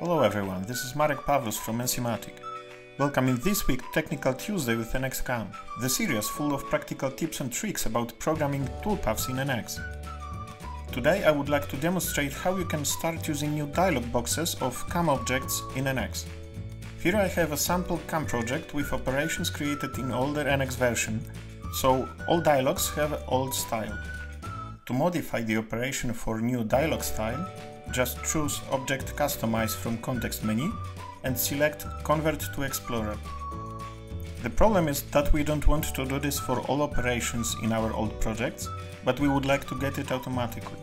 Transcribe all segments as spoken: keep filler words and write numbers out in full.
Hello everyone, this is Marek Pavlos from NCmatic. Welcoming this week Technical Tuesday with N X C A M, the series full of practical tips and tricks about programming toolpaths in N X. Today I would like to demonstrate how you can start using new dialog boxes of C A M objects in N X. Here I have a sample C A M project with operations created in older N X version, so all dialogs have old style. To modify the operation for new dialog style, just choose Object Customize from context menu and select Convert to Explorer. The problem is that we don't want to do this for all operations in our old projects, but we would like to get it automatically.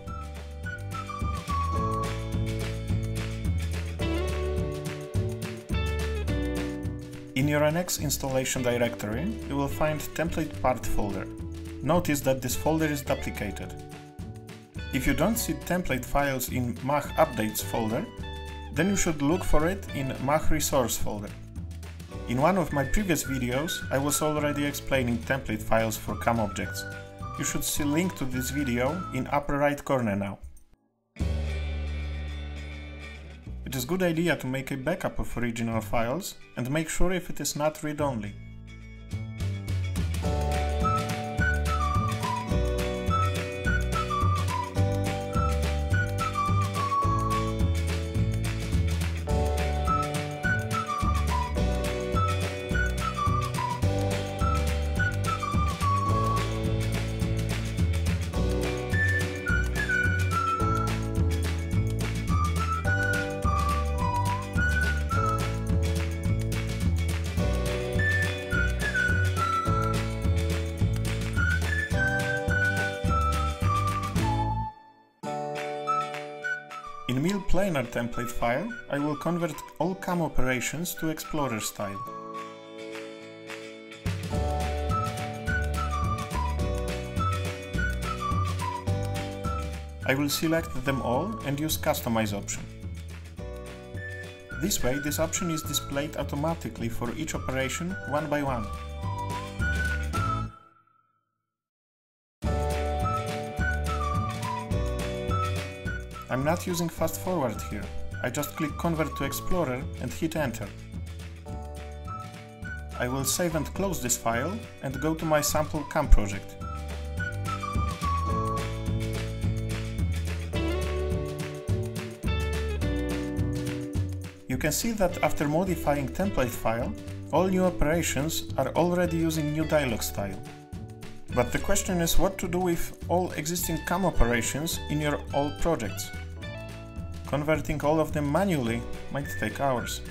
In your N X installation directory, you will find Template Part folder. Notice that this folder is duplicated. If you don't see template files in mach updates folder, then you should look for it in mach resource folder. In one of my previous videos I was already explaining template files for C A M objects. You should see link to this video in upper right corner now. It is good idea to make a backup of original files and make sure if it is not read-only. In Mill Planar template file, I will convert all C A M operations to Explorer style. I will select them all and use Customize option. This way, this option is displayed automatically for each operation one by one. I'm not using fast forward here, I just click Convert to Explorer and hit Enter. I will save and close this file and go to my sample C A M project. You can see that after modifying template file, all new operations are already using new dialog style. But the question is what to do with all existing C A M operations in your old projects. Converting all of them manually might take hours.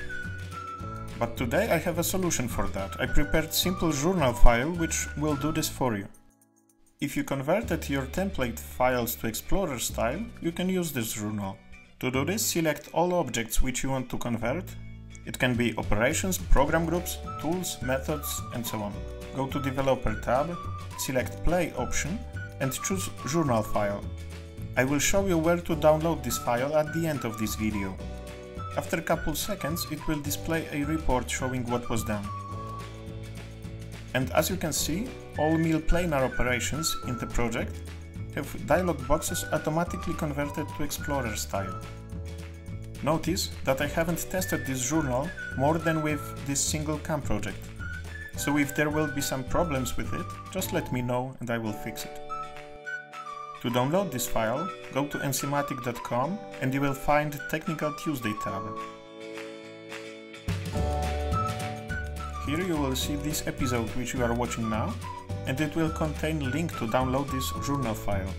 But today I have a solution for that. I prepared simple journal file which will do this for you. If you converted your template files to Explorer style, you can use this journal. To do this, select all objects which you want to convert. It can be operations, program groups, tools, methods, and so on. Go to Developer tab, select Play option and choose Journal file. I will show you where to download this file at the end of this video. After a couple seconds it will display a report showing what was done. And as you can see, all Mill Planar operations in the project have dialog boxes automatically converted to Explorer style. Notice that I haven't tested this journal more than with this single C A M project. So if there will be some problems with it, just let me know and I will fix it. To download this file, go to N C matic dot com and you will find Technical Tuesday tab. Here you will see this episode which you are watching now, and it will contain link to download this journal file.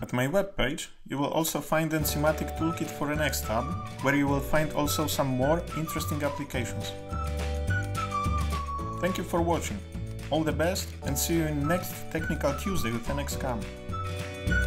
At my webpage, you will also find NCmatic Toolkit for N X tab, where you will find also some more interesting applications. Thank you for watching, all the best and see you in next Technical Tuesday with N X C A M.